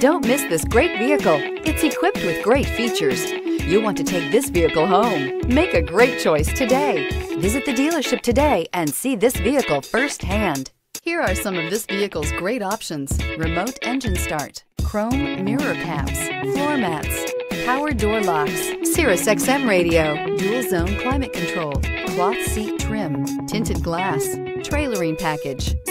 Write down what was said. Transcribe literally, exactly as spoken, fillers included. Don't miss this great vehicle. It's equipped with great features. You'll want to take this vehicle home. Make a great choice today. Visit the dealership today and see this vehicle firsthand. Here are some of this vehicle's great options: remote engine start, chrome mirror caps, floor mats, power door locks, Cirrus X M radio, dual zone climate control, cloth seat trim, tinted glass, trailering package.